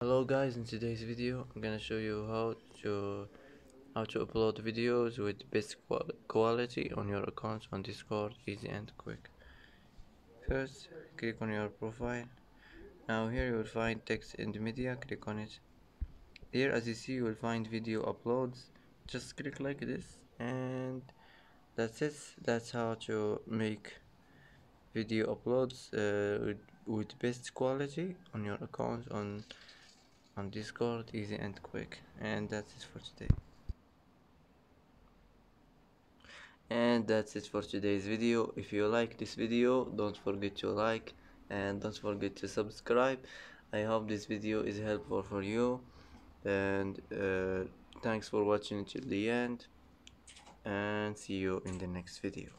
Hello guys, in today's video I'm gonna show you how to upload videos with best quality on your account on Discord, easy and quick. First, click on your profile. Now here you will find text and media, click on it. Here as you see you will find video uploads. Just click like this and that's it. That's how to make video uploads with best quality on your account on Discord, easy and quick. And that's it for today. And that's it for today's video. If you like this video, don't forget to like and don't forget to subscribe. I hope this video is helpful for you, and thanks for watching till the end, and see you in the next video.